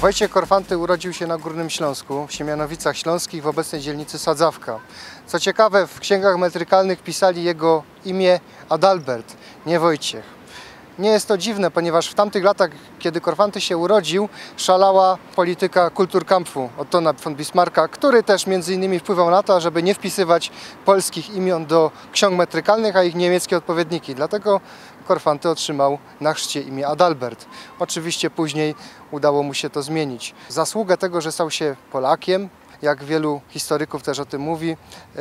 Wojciech Korfanty urodził się na Górnym Śląsku, w Siemianowicach Śląskich, w obecnej dzielnicy Sadzawka. Co ciekawe, w księgach metrykalnych pisali jego imię Adalbert, nie Wojciech. Nie jest to dziwne, ponieważ w tamtych latach, kiedy Korfanty się urodził, szalała polityka Kulturkampfu Ottona von Bismarcka, który też między innymi wpływał na to, żeby nie wpisywać polskich imion do ksiąg metrykalnych, a ich niemieckie odpowiedniki. Dlatego Korfanty otrzymał na chrzcie imię Adalbert. Oczywiście później udało mu się to zmienić. Zasługę tego, że stał się Polakiem, jak wielu historyków też o tym mówi,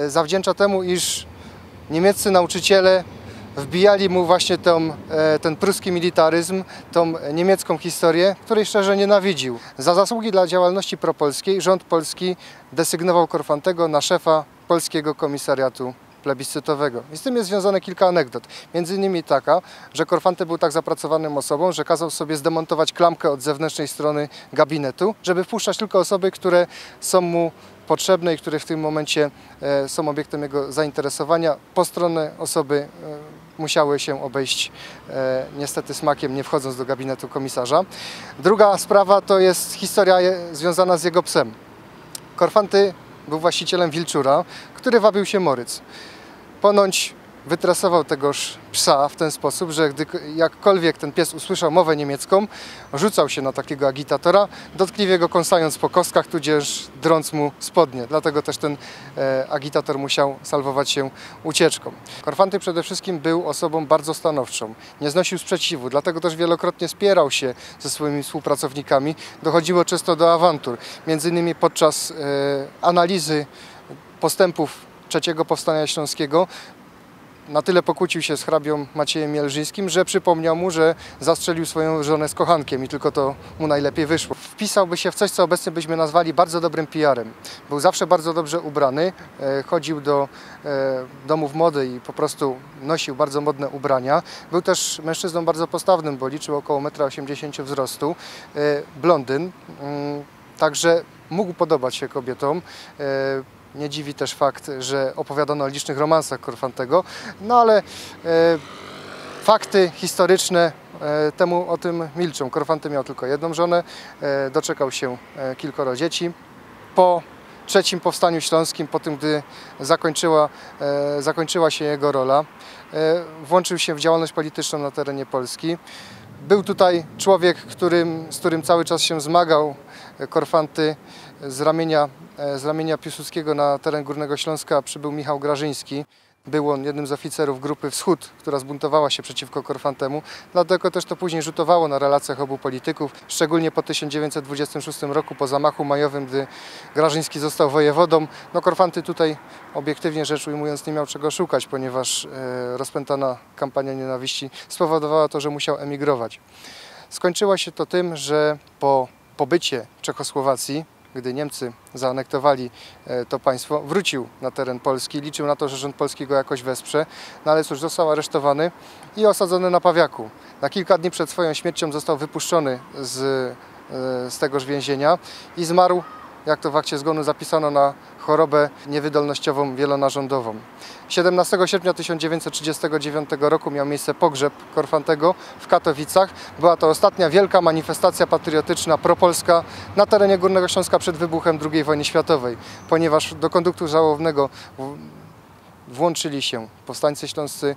zawdzięcza temu, iż niemieccy nauczyciele wbijali mu właśnie ten pruski militaryzm, tą niemiecką historię, której szczerze nienawidził. Za zasługi dla działalności propolskiej rząd polski desygnował Korfantego na szefa Polskiego Komisariatu Plebiscytowego. I z tym jest związane kilka anegdot. Między innymi taka, że Korfanty był tak zapracowanym osobą, że kazał sobie zdemontować klamkę od zewnętrznej strony gabinetu, żeby wpuszczać tylko osoby, które są mu potrzebne i które w tym momencie są obiektem jego zainteresowania. Postronne osoby musiały się obejść niestety smakiem, nie wchodząc do gabinetu komisarza. Druga sprawa to jest historia związana z jego psem. Korfanty był właścicielem wilczura, który wabił się Moryc. Ponoć wytresował tegoż psa w ten sposób, że gdy jakkolwiek ten pies usłyszał mowę niemiecką, rzucał się na takiego agitatora, dotkliwie go kąsając po kostkach, tudzież drąc mu spodnie. Dlatego też ten agitator musiał salwować się ucieczką. Korfanty przede wszystkim był osobą bardzo stanowczą. Nie znosił sprzeciwu, dlatego też wielokrotnie spierał się ze swoimi współpracownikami. Dochodziło często do awantur, między innymi podczas analizy postępów III Powstania Śląskiego. Na tyle pokłócił się z hrabią Maciejem Mielżyńskim, że przypomniał mu, że zastrzelił swoją żonę z kochankiem i tylko to mu najlepiej wyszło. Wpisałby się w coś, co obecnie byśmy nazwali bardzo dobrym PR-em. Był zawsze bardzo dobrze ubrany, chodził do domów mody i po prostu nosił bardzo modne ubrania. Był też mężczyzną bardzo postawnym, bo liczył około 1,80 m wzrostu, blondyn, także mógł podobać się kobietom. Nie dziwi też fakt, że opowiadano o licznych romansach Korfantego, no ale fakty historyczne temu o tym milczą. Korfanty miał tylko jedną żonę, doczekał się kilkoro dzieci. Po III Powstaniu Śląskim, po tym gdy zakończyła się jego rola, włączył się w działalność polityczną na terenie Polski. Był tutaj człowiek, z którym cały czas się zmagał Korfanty. Z ramienia Piłsudskiego na teren Górnego Śląska przybył Michał Grażyński. Był on jednym z oficerów Grupy Wschód, która zbuntowała się przeciwko Korfantemu. Dlatego też to później rzutowało na relacjach obu polityków, szczególnie po 1926 roku, po zamachu majowym, gdy Grażyński został wojewodą. No, Korfanty tutaj, obiektywnie rzecz ujmując, nie miał czego szukać, ponieważ rozpętana kampania nienawiści spowodowała to, że musiał emigrować. Skończyło się to tym, że po pobycie w Czechosłowacji, gdy Niemcy zaanektowali to państwo, wrócił na teren Polski. Liczył na to, że rząd polski go jakoś wesprze, no ale cóż, został aresztowany i osadzony na Pawiaku. Na kilka dni przed swoją śmiercią został wypuszczony z tegoż więzienia i zmarł, jak to w akcie zgonu zapisano, na chorobę niewydolnościową wielonarządową. 17 sierpnia 1939 roku miał miejsce pogrzeb Korfantego w Katowicach. Była to ostatnia wielka manifestacja patriotyczna propolska na terenie Górnego Śląska przed wybuchem II wojny światowej, ponieważ do konduktu żałobnego włączyli się powstańcy śląscy,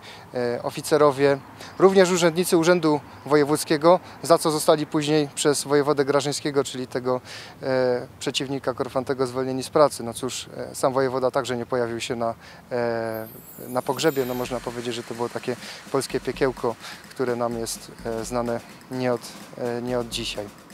oficerowie, również urzędnicy Urzędu Wojewódzkiego, za co zostali później przez wojewodę Grażyńskiego, czyli tego przeciwnika Korfantego, zwolnieni z pracy. No cóż, sam wojewoda także nie pojawił się na pogrzebie. No można powiedzieć, że to było takie polskie piekiełko, które nam jest znane nie od dzisiaj.